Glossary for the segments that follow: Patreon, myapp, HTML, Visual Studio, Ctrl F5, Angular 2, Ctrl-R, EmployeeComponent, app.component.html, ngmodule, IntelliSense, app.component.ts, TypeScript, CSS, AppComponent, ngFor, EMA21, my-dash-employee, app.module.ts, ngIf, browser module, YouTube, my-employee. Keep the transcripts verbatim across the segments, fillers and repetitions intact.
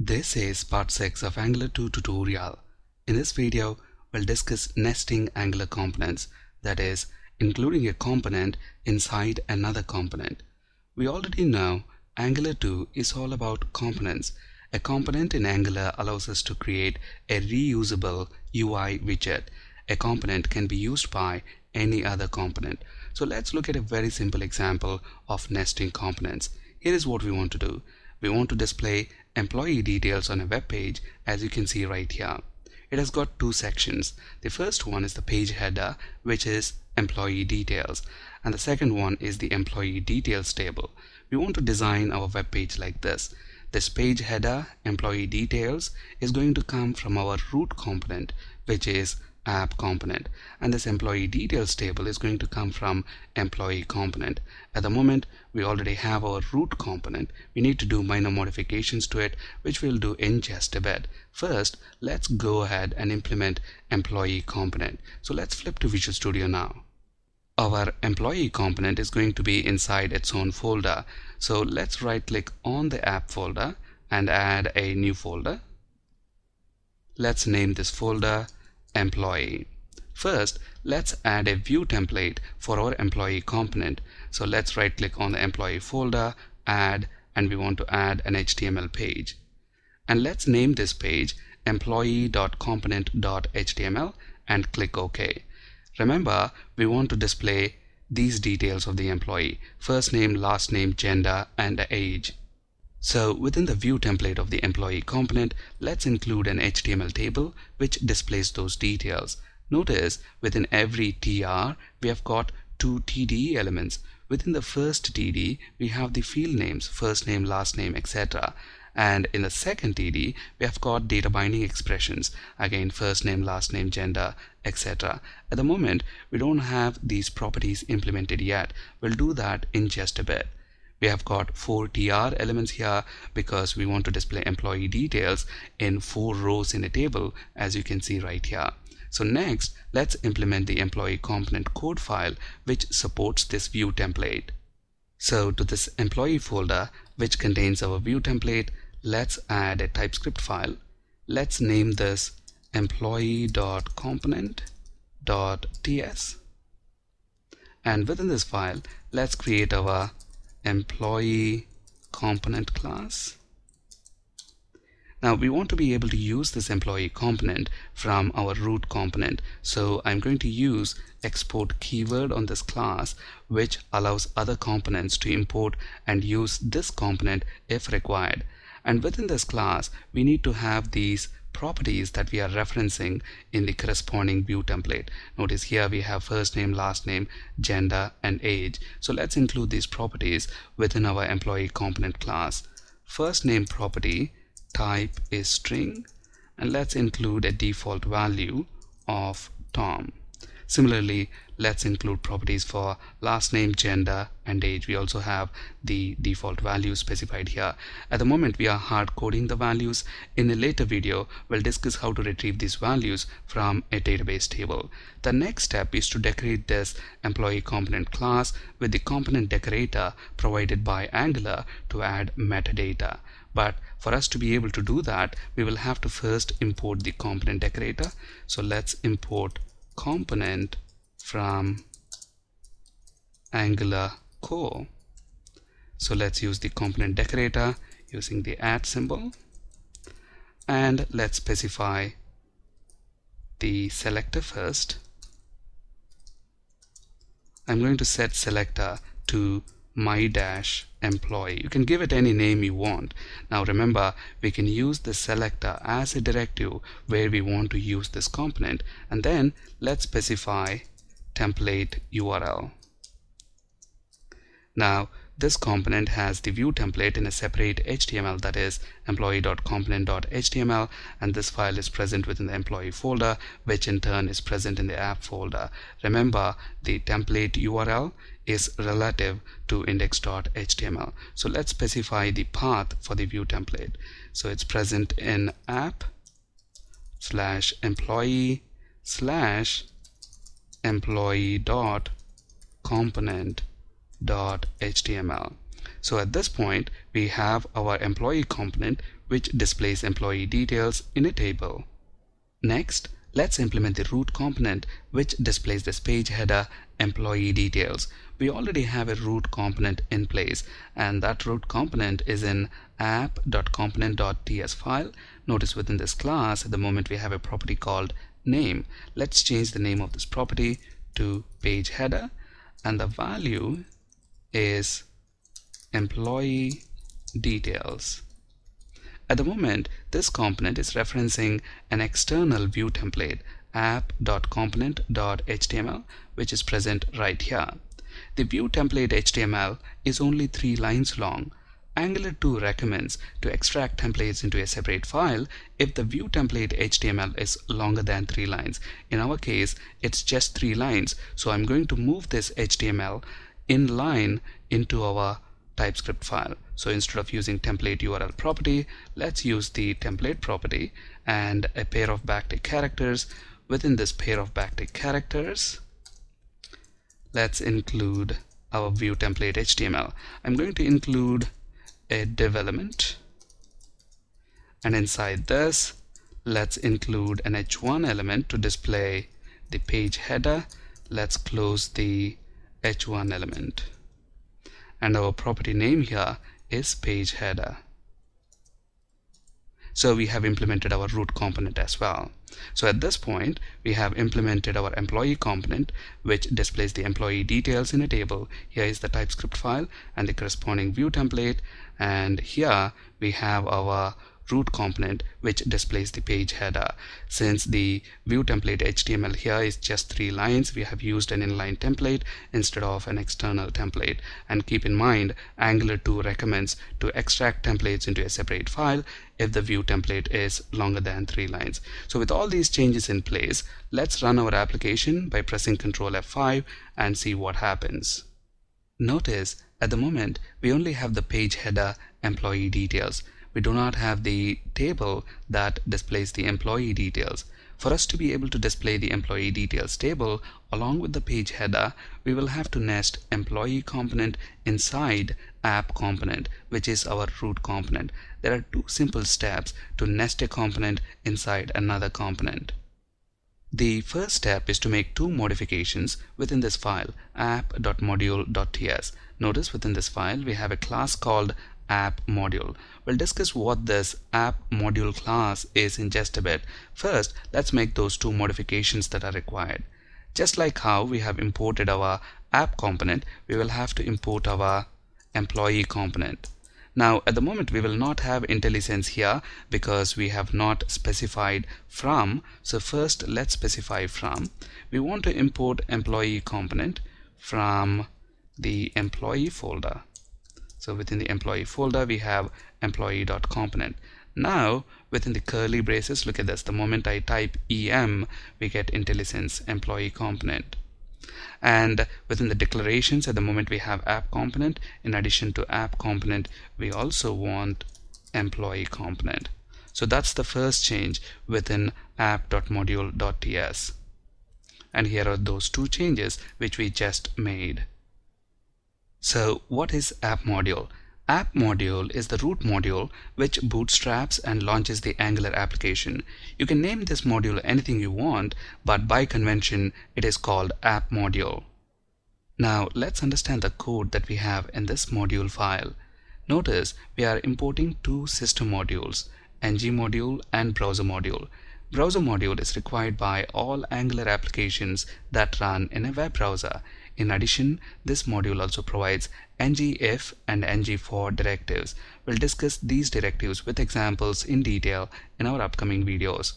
This is part six of Angular two tutorial. In this video, we'll discuss nesting Angular components, that is, including a component inside another component. We already know Angular two is all about components. A component in Angular allows us to create a reusable U I widget. A component can be used by any other component. So let's look at a very simple example of nesting components. Here is what we want to do. We want to display employee details on a web page, as you can see right here. It has got two sections. The first one is the page header, which is employee details, and the second one is the employee details table. We want to design our web page like this. This page header, employee details, is going to come from our root component, which is app component, and this employee details table is going to come from employee component. At the moment, we already have our root component. We need to do minor modifications to it, which we'll do in just a bit. First, let's go ahead and implement employee component. So let's flip to Visual Studio now. Our employee component is going to be inside its own folder. So let's right click on the app folder and add a new folder. Let's name this folder employee. First, let's add a view template for our employee component. So let's right click on the employee folder, add, and we want to add an H T M L page. And let's name this page employee dot component dot H T M L and click OK. Remember, we want to display these details of the employee: first name, last name, gender, and age. So within the view template of the employee component, let's include an H T M L table which displays those details. Notice within every T R we have got two T D elements. Within the first T D we have the field names, first name, last name, et cetera. And in the second T D we have got data binding expressions, again first name, last name, gender, et cetera. At the moment we don't have these properties implemented yet. We'll do that in just a bit. We have got four T R elements here because we want to display employee details in four rows in a table, as you can see right here. So next, let's implement the employee component code file which supports this view template. So to this employee folder, which contains our view template, let's add a TypeScript file. Let's name this employee dot component dot T S, and within this file let's create our employee component class. Now we want to be able to use this employee component from our root component, so I'm going to use export keyword on this class, which allows other components to import and use this component if required. And within this class we need to have these properties that we are referencing in the corresponding view template. Notice here we have first name, last name, gender, and age. So let's include these properties within our employee component class. First name property, type is string, and let's include a default value of Tom. Similarly, let's include properties for last name, gender, and age. We also have the default values specified here. At the moment, we are hard coding the values. In a later video, we'll discuss how to retrieve these values from a database table. The next step is to decorate this employee component class with the component decorator provided by Angular to add metadata. But for us to be able to do that, we will have to first import the component decorator. So let's import component from Angular core. So let's use the component decorator using the at symbol, and let's specify the selector first. I'm going to set selector to my-dash-employee. You can give it any name you want. Now remember, we can use the selector as a directive where we want to use this component, and then let's specify template U R L. Now this component has the view template in a separate H T M L, that is employee dot component dot H T M L, and this file is present within the employee folder, which in turn is present in the app folder. Remember, the template U R L is relative to index dot H T M L. So let's specify the path for the view template. So it's present in app slash employee slash employee dot component dot H T M L. So at this point, we have our employee component, which displays employee details in a table. Next, let's implement the root component, which displays this page header, employee details. We already have a root component in place, and that root component is in app.component.ts file. Notice within this class, at the moment we have a property called name. Let's change the name of this property to page header, and the value is employee details. At the moment, this component is referencing an external view template, app.component.html, which is present right here. The view template H T M L is only three lines long. Angular two recommends to extract templates into a separate file if the view template H T M L is longer than three lines. In our case, it's just three lines, so I'm going to move this H T M L in line into our TypeScript file. So instead of using template U R L property, let's use the template property and a pair of backtick characters. Within this pair of backtick characters, let's include our view template H T M L. I'm going to include a div element, and inside this let's include an h one element to display the page header. Let's close the h one element, and our property name here is page header. So we have implemented our root component as well. So at this point we have implemented our employee component, which displays the employee details in a table. Here is the TypeScript file and the corresponding view template, and here we have our root component, which displays the page header. Since the view template H T M L here is just three lines, we have used an inline template instead of an external template. And keep in mind, Angular two recommends to extract templates into a separate file if the view template is longer than three lines. So with all these changes in place, let's run our application by pressing Control F five and see what happens. Notice, at the moment, we only have the page header employee details. We do not have the table that displays the employee details. For us to be able to display the employee details table along with the page header, we will have to nest employee component inside app component, which is our root component. There are two simple steps to nest a component inside another component. The first step is to make two modifications within this file, app.module.ts. Notice within this file we have a class called app module. We'll discuss what this app module class is in just a bit. First, let's make those two modifications that are required. Just like how we have imported our app component, we will have to import our employee component. Now, at the moment, we will not have IntelliSense here because we have not specified from. So first, let's specify from. We want to import employee component from the employee folder. So within the employee folder, we have employee.component. Now, within the curly braces, look at this. The moment I type E M, we get IntelliSense employee component. And within the declarations, at the moment we have app component. In addition to app component, we also want employee component. So that's the first change within app.module.ts. And here are those two changes which we just made. So what is app module? App module is the root module which bootstraps and launches the Angular application. You can name this module anything you want, but by convention it is called app module. Now let's understand the code that we have in this module file. Notice we are importing two system modules, ng module and browser module. Browser module is required by all Angular applications that run in a web browser. In addition, this module also provides ngIf and ngFor directives. We'll discuss these directives with examples in detail in our upcoming videos.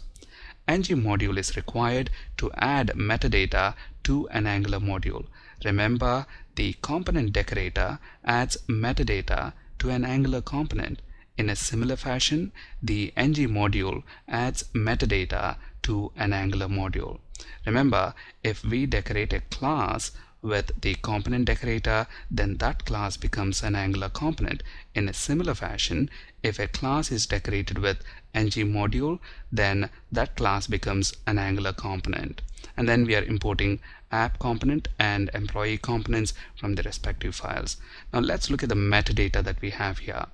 Ng module is required to add metadata to an Angular module. Remember, the component decorator adds metadata to an Angular component. In a similar fashion, the ng module adds metadata to an Angular module. Remember, if we decorate a class with the component decorator, then that class becomes an Angular component. In a similar fashion, If a class is decorated with ng module, then that class becomes an Angular component. And then we are importing app component and employee components from the respective files. Now let's look at the metadata that we have here.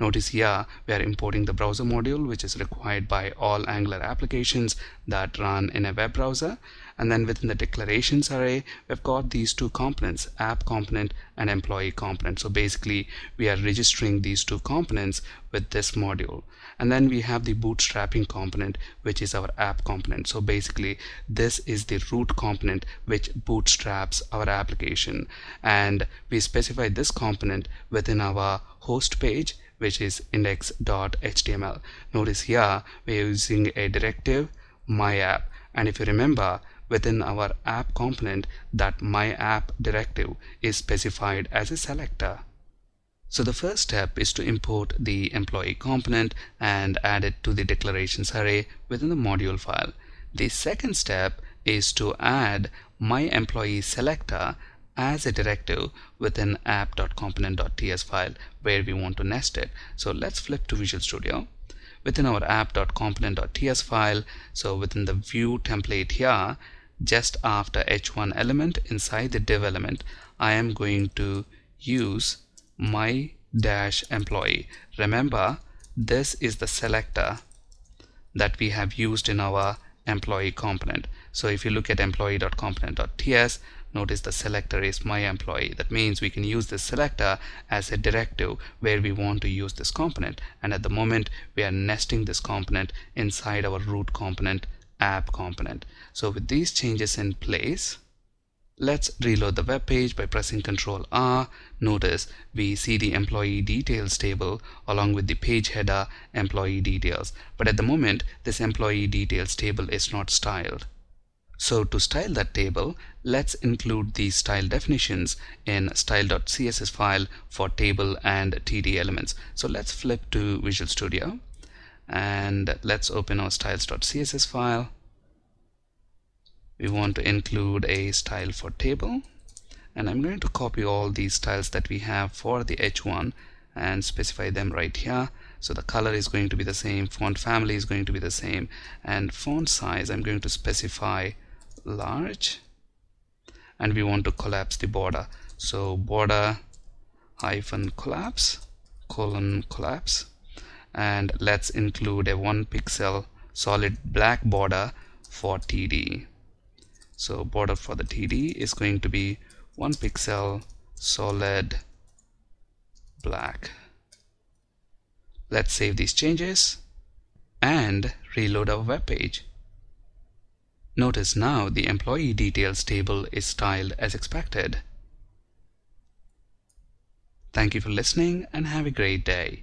Notice here we are importing the browser module, which is required by all Angular applications that run in a web browser. And then within the declarations array, we've got these two components, app component and employee component. So basically we are registering these two components with this module. And then we have the bootstrapping component, which is our app component. So basically this is the root component which bootstraps our application, and we specify this component within our host page, which is index dot H T M L. Notice here we are using a directive myapp, and if you remember, within our app component, that myapp directive is specified as a selector. So the first step is to import the employee component and add it to the declarations array within the module file. The second step is to add my-employee selector as a directive within app dot component dot T S file where we want to nest it. So let's flip to Visual Studio. Within our app dot component dot T S file, so within the view template here, just after h one element inside the div element, I am going to use my-employee. Remember, this is the selector that we have used in our employee component. So if you look at employee dot component dot T S, notice the selector is my-employee. That means we can use this selector as a directive where we want to use this component. And at the moment, we are nesting this component inside our root component, app component. So with these changes in place, let's reload the web page by pressing Control R. Notice we see the employee details table along with the page header employee details. But at the moment, this employee details table is not styled. So to style that table, let's include the style definitions in style dot C S S file for table and T D elements. So let's flip to Visual Studio and let's open our styles dot C S S file. We want to include a style for table, and I'm going to copy all these styles that we have for the h one and specify them right here. So the color is going to be the same, font family is going to be the same, and font size I'm going to specify large, and we want to collapse the border, so border hyphen collapse colon collapse, and let's include a one pixel solid black border for T D. So border for the T D is going to be one pixel solid black. Let's save these changes and reload our web page. Notice now the employee details table is styled as expected. Thank you for listening and have a great day.